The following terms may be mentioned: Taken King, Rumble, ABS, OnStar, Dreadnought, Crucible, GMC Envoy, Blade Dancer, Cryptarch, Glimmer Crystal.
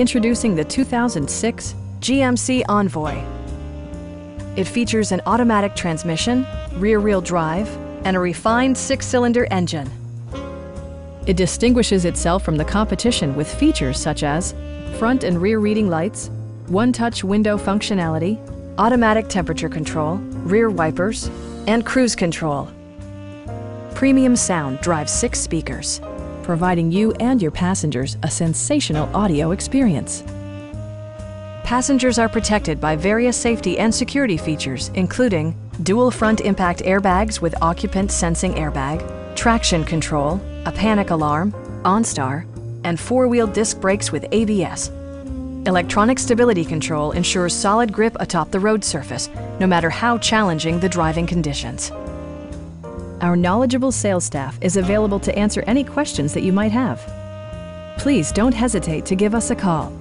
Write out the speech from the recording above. Introducing the 2006 GMC Envoy. It features an automatic transmission, rear-wheel drive, and a refined six-cylinder engine. It distinguishes itself from the competition with features such as front and rear reading lights, one-touch window functionality, automatic temperature control, rear wipers, and cruise control. Premium sound drives 6 speakers, providing you and your passengers a sensational audio experience. Passengers are protected by various safety and security features, including dual front impact airbags with occupant sensing airbag, traction control, a panic alarm, OnStar, and 4-wheel disc brakes with ABS. Electronic stability control ensures solid grip atop the road surface, no matter how challenging the driving conditions. Our knowledgeable sales staff is available to answer any questions that you might have. Please don't hesitate to give us a call.